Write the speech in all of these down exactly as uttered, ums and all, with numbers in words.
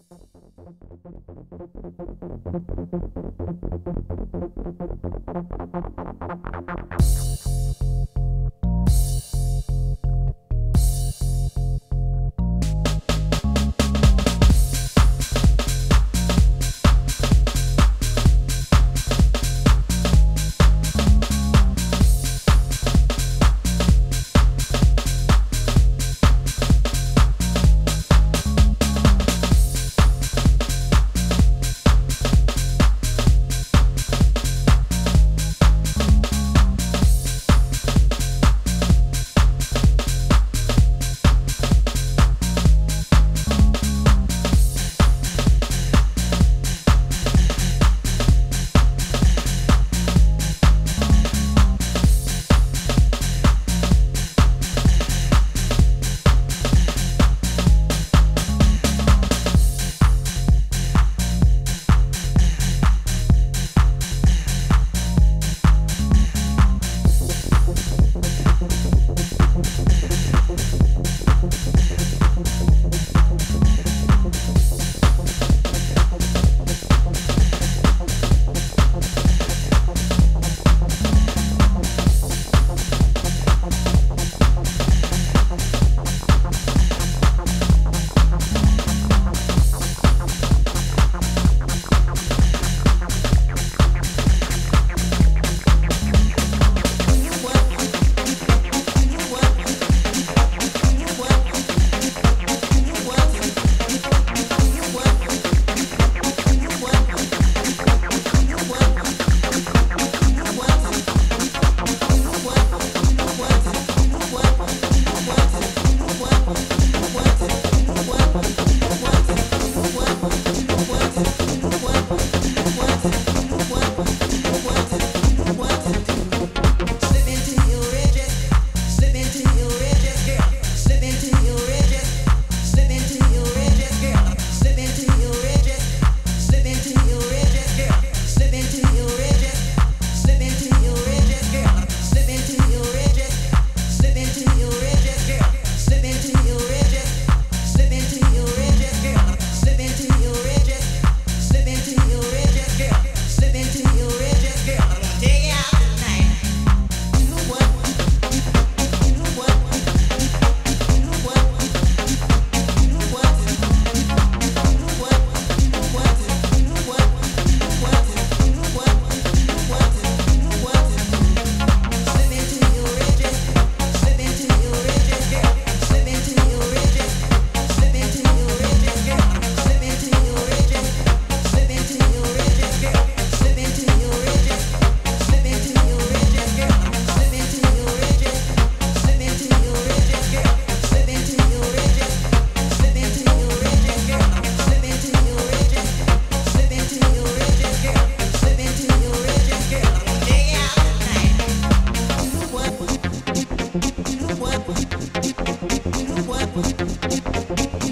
You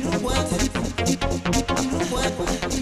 know what? You know what?